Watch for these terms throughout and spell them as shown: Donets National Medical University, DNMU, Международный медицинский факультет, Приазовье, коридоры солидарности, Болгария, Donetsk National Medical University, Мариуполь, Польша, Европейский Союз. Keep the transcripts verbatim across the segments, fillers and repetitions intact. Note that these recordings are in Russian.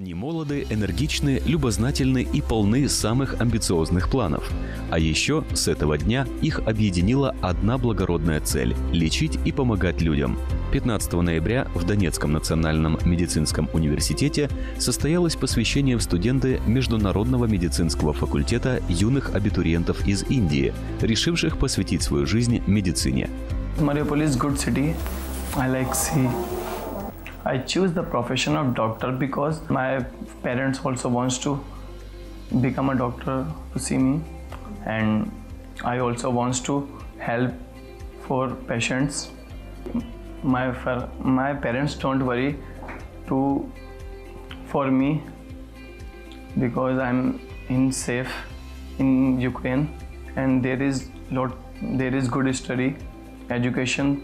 Они молоды, энергичны, любознательны и полны самых амбициозных планов. А еще с этого дня их объединила одна благородная цель – лечить и помогать людям. пятнадцатого ноября в Донецком национальном медицинском университете состоялось посвящение в студенты Международного медицинского факультета юных абитуриентов из Индии, решивших посвятить свою жизнь медицине. I choose the profession of doctor because my parents also wants to become a doctor to see me, and I also wants to help for patients. My for my parents don't worry to for me because I'm in safe in Ukraine, and there is lot there is good study, education,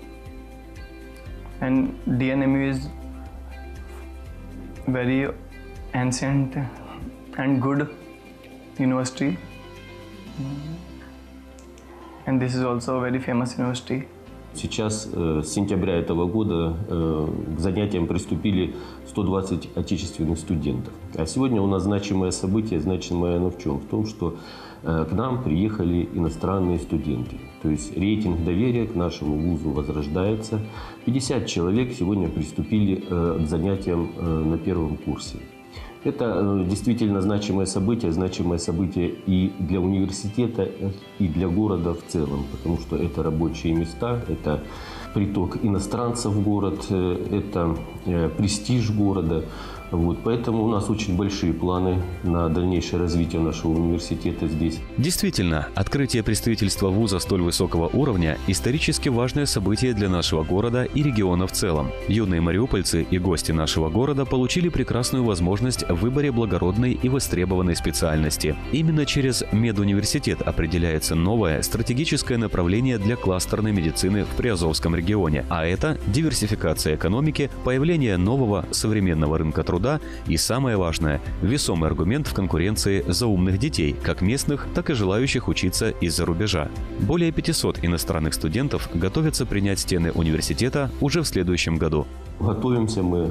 and D N M U is very ancient and good university, and this is also a very famous university. Сейчас с сентября этого года к занятиям приступили сто двадцать отечественных студентов. А сегодня у нас значимое событие, значимое оно в чем? В том, что к нам приехали иностранные студенты. То есть рейтинг доверия к нашему вузу возрождается. пятьдесят человек сегодня приступили к занятиям на первом курсе. Это действительно значимое событие, значимое событие и для университета, и для города в целом, потому что это рабочие места, это приток иностранцев в город, это престиж города. Вот, поэтому у нас очень большие планы на дальнейшее развитие нашего университета здесь. Действительно, открытие представительства вуза столь высокого уровня – исторически важное событие для нашего города и региона в целом. Юные мариупольцы и гости нашего города получили прекрасную возможность в выборе благородной и востребованной специальности. Именно через медуниверситет определяется новое стратегическое направление для кластерной медицины в Приазовском регионе, а это диверсификация экономики, появление нового современного рынка труда, и самое важное – весомый аргумент в конкуренции за умных детей, как местных, так и желающих учиться из-за рубежа. Более пятисот иностранных студентов готовятся принять стены университета уже в следующем году. Готовимся мы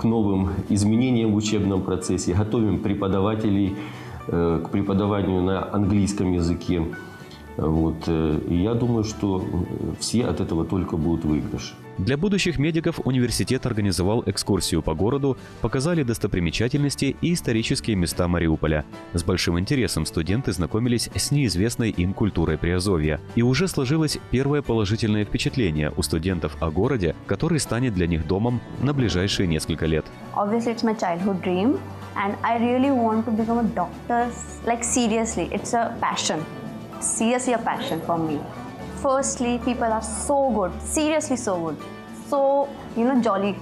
к новым изменениям в учебном процессе, готовим преподавателей к преподаванию на английском языке. Вот. И я думаю, что все от этого только будут выигрыши. Для будущих медиков университет организовал экскурсию по городу, показали достопримечательности и исторические места Мариуполя. С большим интересом студенты знакомились с неизвестной им культурой Приазовья. И уже сложилось первое положительное впечатление у студентов о городе, который станет для них домом на ближайшие несколько лет. Seriously, a passion for me. Firstly, people are so good, seriously so good, so, you know, jolly.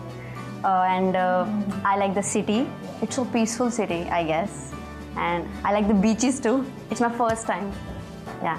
Uh, and uh, I like the city. It's a peaceful city, I guess. And I like the beaches too. It's my first time. Yeah,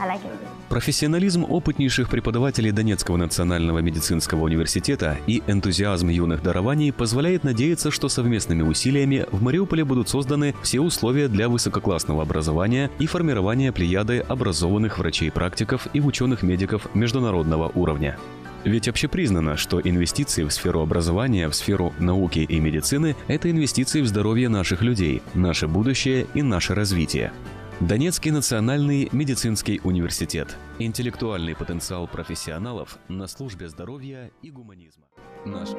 I like it. Профессионализм опытнейших преподавателей Донецкого национального медицинского университета и энтузиазм юных дарований позволяет надеяться, что совместными усилиями в Мариуполе будут созданы все условия для высококлассного образования и формирования плеяды образованных врачей-практиков и ученых-медиков международного уровня. Ведь общепризнано, что инвестиции в сферу образования, в сферу науки и медицины – это инвестиции в здоровье наших людей, наше будущее и наше развитие. Донецкий национальный медицинский университет. Интеллектуальный потенциал профессионалов на службе здоровья и гуманизма. Наш...